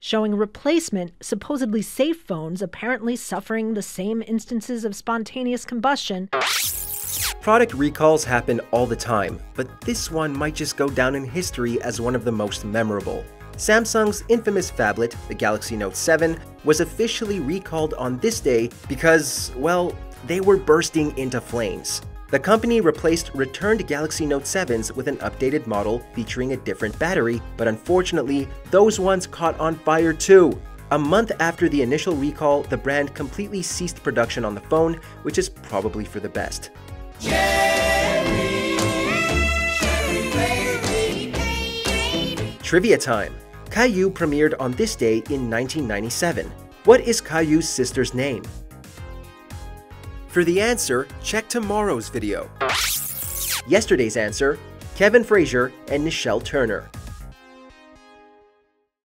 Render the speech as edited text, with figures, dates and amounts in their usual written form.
showing replacement, supposedly safe phones apparently suffering the same instances of spontaneous combustion. Product recalls happen all the time, but this one might just go down in history as one of the most memorable. Samsung's infamous phablet, the Galaxy Note 7, was officially recalled on this day because, well, they were bursting into flames. The company replaced returned Galaxy Note 7s with an updated model featuring a different battery, but unfortunately, those ones caught on fire too. A month after the initial recall, the brand completely ceased production on the phone, which is probably for the best. Cherry, baby. Trivia time! Caillou premiered on this day in 1997. What is Caillou's sister's name? For the answer, check tomorrow's video. Yesterday's answer, Kevin Frazier and Nichelle Turner.